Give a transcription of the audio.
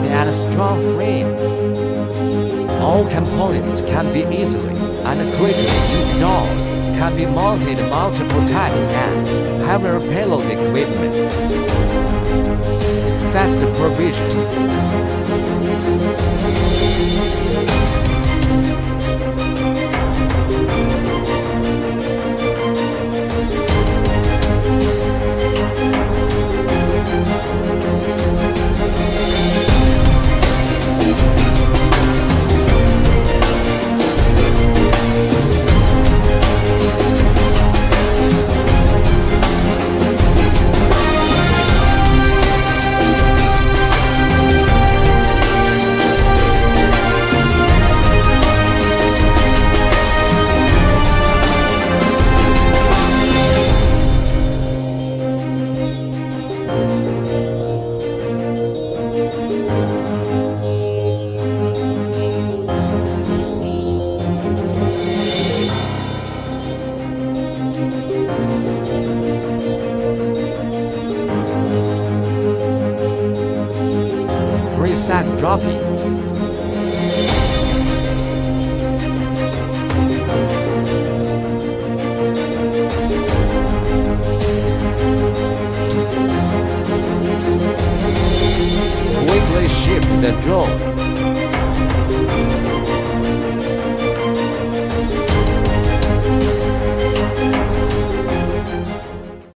light and a strong frame. All components can be easily and quickly installed, can be mounted multiple times and have a payload equipment. Fast provision. Precise dropping. Quickly shift the drone.